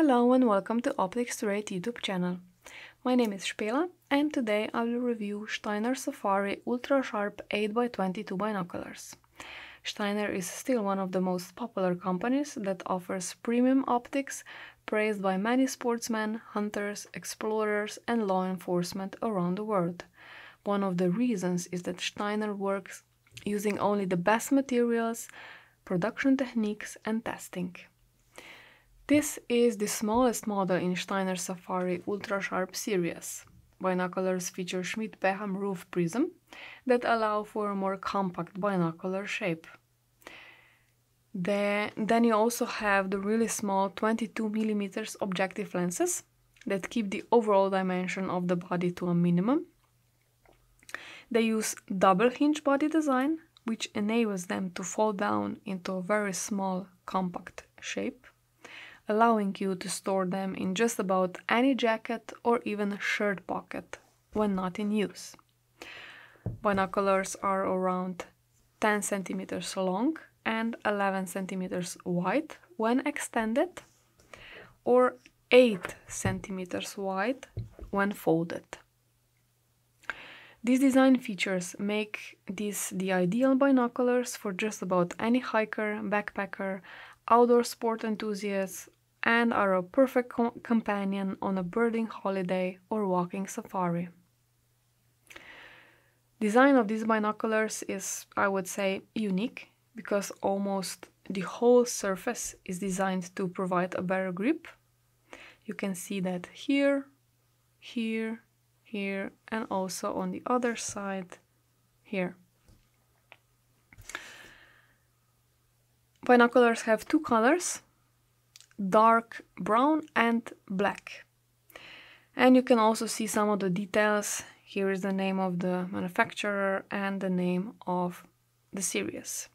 Hello and welcome to Optics Trade YouTube channel. My name is Spela and today I will review Steiner Safari Ultrasharp 8x22 binoculars. Steiner is still one of the most popular companies that offers premium optics, praised by many sportsmen, hunters, explorers and law enforcement around the world. One of the reasons is that Steiner works using only the best materials, production techniques and testing. This is the smallest model in Steiner Safari Ultrasharp series. Binoculars feature Schmidt-Beham roof prism that allow for a more compact binocular shape. Then you also have the really small 22mm objective lenses that keep the overall dimension of the body to a minimum. They use double hinge body design, which enables them to fold down into a very small, compact shape, allowing you to store them in just about any jacket or even shirt pocket when not in use. Binoculars are around 10 centimeters long and 11 centimeters wide when extended, or 8 centimeters wide when folded. These design features make these the ideal binoculars for just about any hiker, backpacker, outdoor sport enthusiasts, and are a perfect companion on a birding holiday or walking safari. Design of these binoculars is, I would say, unique, because almost the whole surface is designed to provide a better grip. You can see that here, here, here, and also on the other side, here. Binoculars have two colors, dark brown and black. And you can also see some of the details. Here is the name of the manufacturer and the name of the series.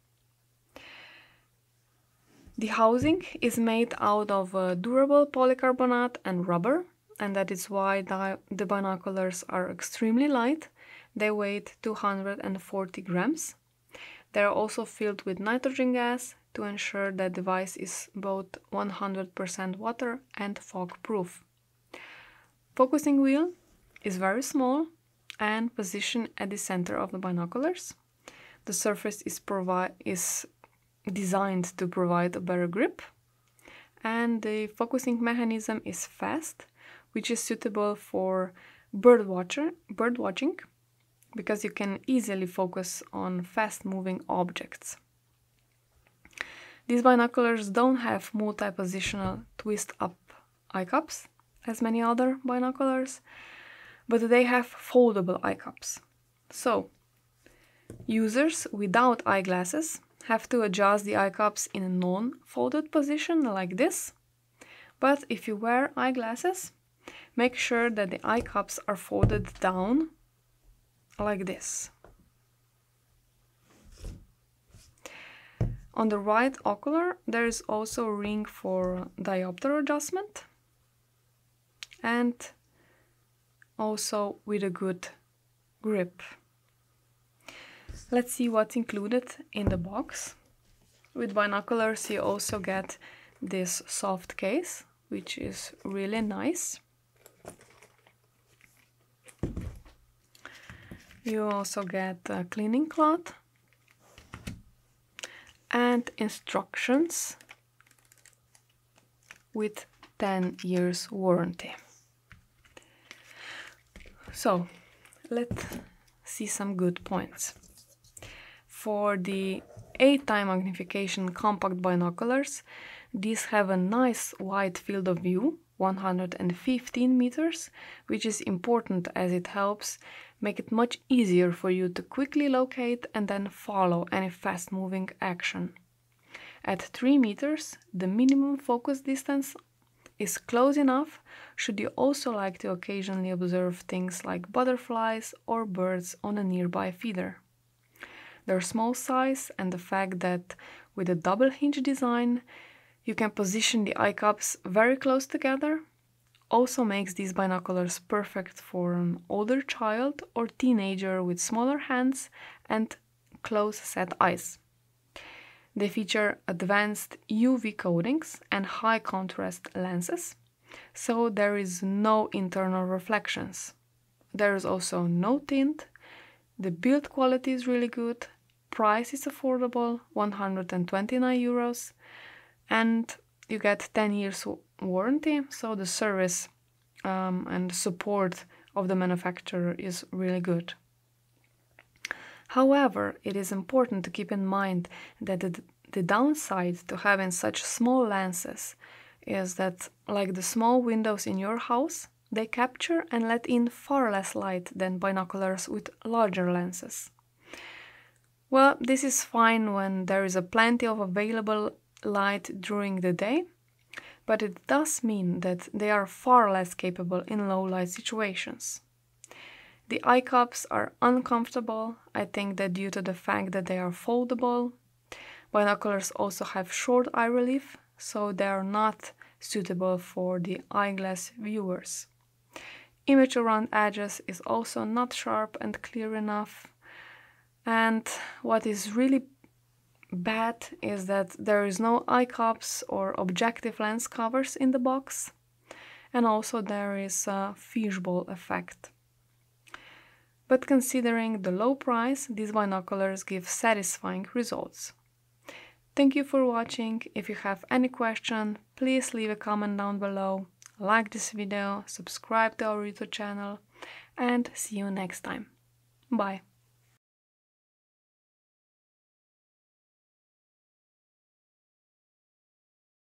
The housing is made out of durable polycarbonate and rubber, and that is why the binoculars are extremely light. They weigh 240 grams. They are also filled with nitrogen gas to ensure that the device is both 100% water and fog-proof. Focusing wheel is very small and positioned at the center of the binoculars. The surface is designed to provide a better grip, and the focusing mechanism is fast, which is suitable for bird watching, because you can easily focus on fast-moving objects. These binoculars don't have multi-positional twist-up eye cups, as many other binoculars, but they have foldable eye cups. So, users without eyeglasses have to adjust the eye cups in a non-folded position, like this. But if you wear eyeglasses, make sure that the eye cups are folded down, like this. On the right ocular, there is also a ring for diopter adjustment, and also with a good grip. Let's see what's included in the box. With binoculars, you also get this soft case, which is really nice. You also get a cleaning cloth and instructions with 10 years warranty. So, let's see some good points. For the 8x magnification compact binoculars, these have a nice wide field of view, 115 meters, which is important as it helps make it much easier for you to quickly locate and then follow any fast-moving action. At 3 meters, the minimum focus distance is close enough should you also like to occasionally observe things like butterflies or birds on a nearby feeder. Their small size and the fact that with a double hinge design, you can position the eye cups very close together, also makes these binoculars perfect for an older child or teenager with smaller hands and close-set eyes. They feature advanced UV coatings and high contrast lenses, so there is no internal reflections. There is also no tint. The build quality is really good. Price is affordable, 129 euros, and you get 10 years warranty, so the service and support of the manufacturer is really good. However, it is important to keep in mind that the downside to having such small lenses is that, like the small windows in your house, they capture and let in far less light than binoculars with larger lenses. Well, this is fine when there is plenty of available light during the day, but it does mean that they are far less capable in low light situations. The eye cups are uncomfortable, I think that due to the fact that they are foldable. Binoculars also have short eye relief, so they are not suitable for the eyeglass viewers. Image around edges is also not sharp and clear enough. And what is really bad is that there is no eye cups or objective lens covers in the box, and also there is a fishbowl effect. But considering the low price, these binoculars give satisfying results. Thank you for watching. If you have any question, please leave a comment down below, like this video, subscribe to our YouTube channel, and see you next time. Bye!